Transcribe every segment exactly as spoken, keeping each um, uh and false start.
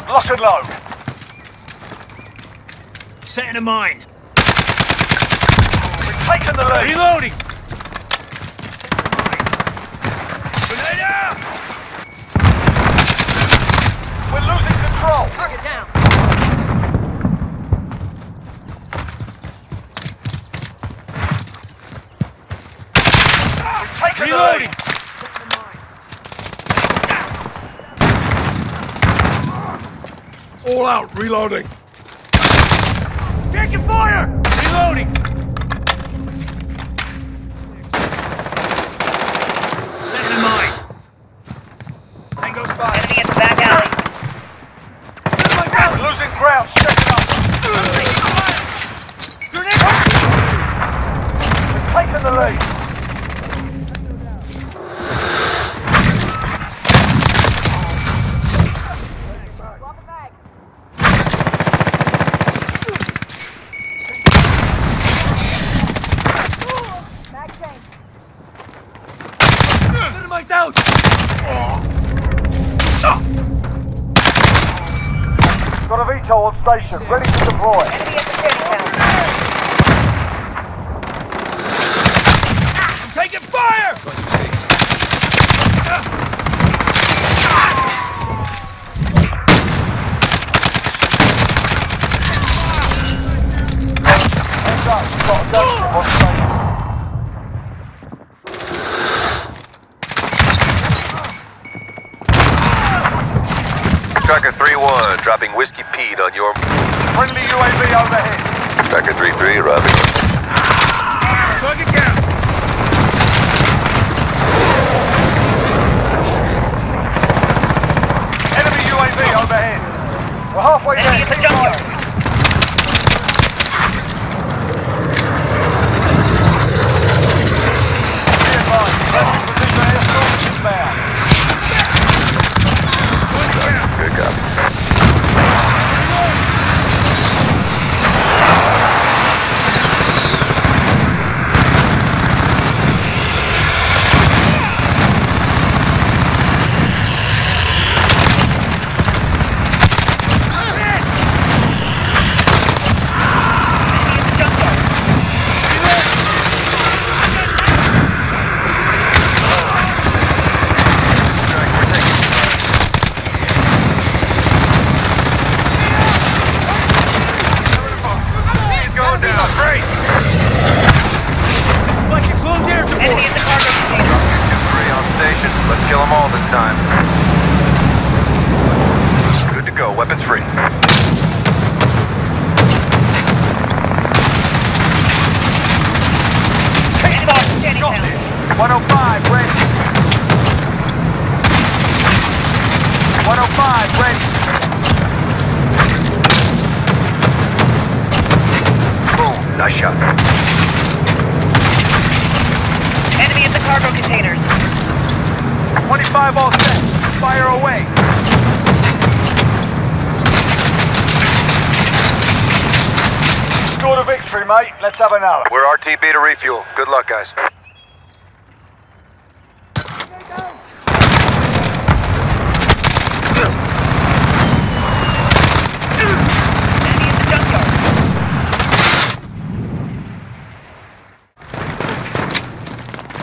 down. Lock and load. Setting a mine. We've taken the lead. Reloading. Grenade out! We're losing control. Target down. We've taken Reloading. the lead. All out, reloading. Taking fire! Reloading. Set in mine. Tango's by. Enemy at the back alley. We're losing ground. Stretching up. Grenade! Taking the lead. Drop it back. Dynamite down! Got a veto on station, ready to deploy. Enemy at the checkpoint. I'm taking fire! twenty-six. Hands up, you've got a gun on station. Tracker three one, dropping Whiskey Pete on your... Friendly U A V overhead. Tracker three three, Robbie. Plug it down. Enemy U A V overhead. We're halfway down. Enemy in the jungle. Mate, let's have another. We're R T B to refuel. Good luck, guys.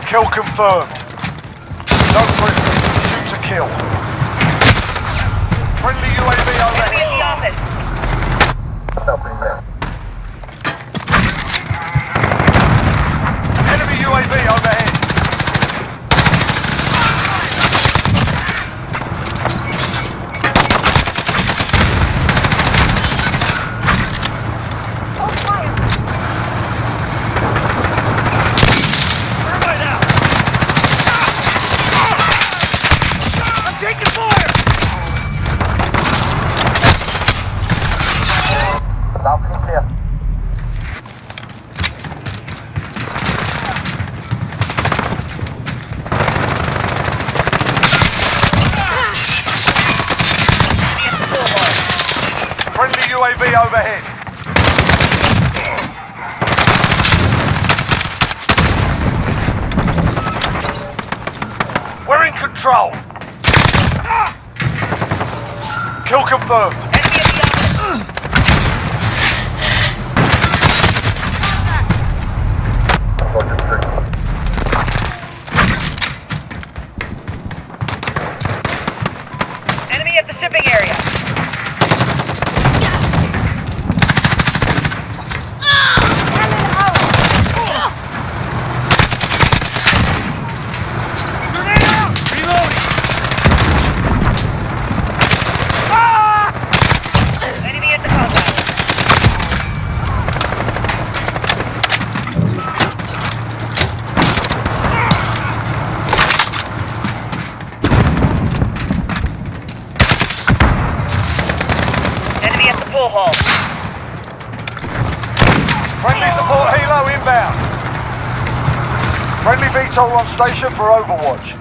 Kill confirmed. No prisoners. Shoot to kill. Friendly U A V overhead. Enemy at the office. Nothing there. U A V overhead. Overhead. We're in control. Ah! Kill confirmed. Enemy at the shipping area. Hall. Friendly support helo inbound. Friendly V TOL on station for overwatch.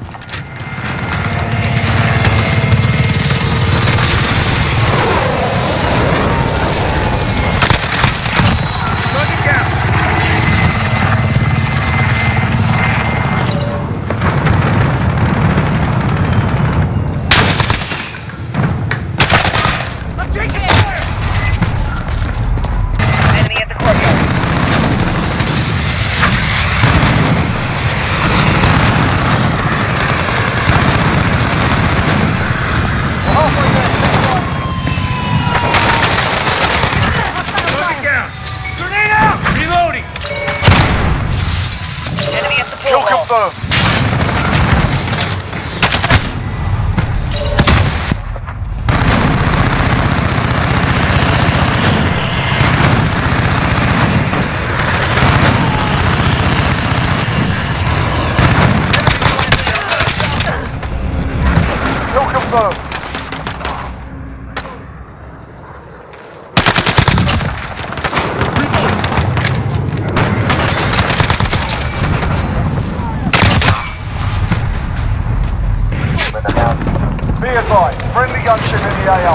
Friendly gunship in the A R.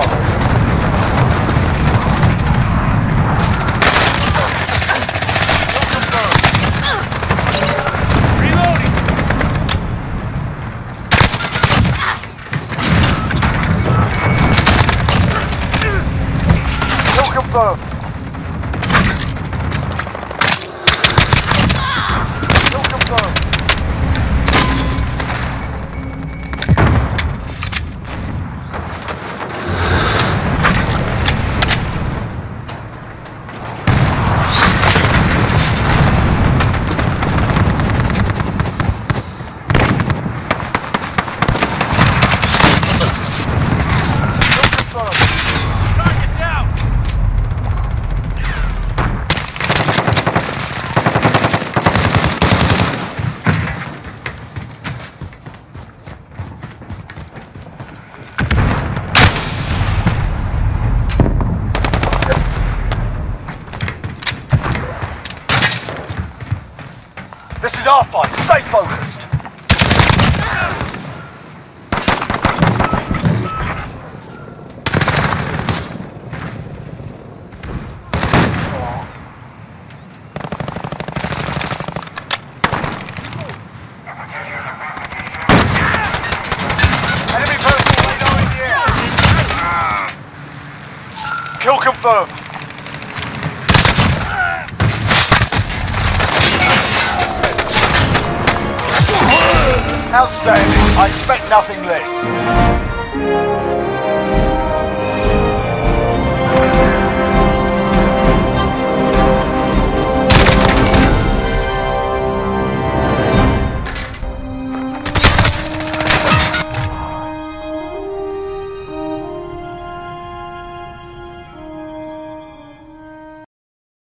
Reloading! Kill confirmed. Kill confirmed. This is our fight. Stay focused. Enemy personal radar in the air. Kill confirmed. Outstanding. I expect nothing less.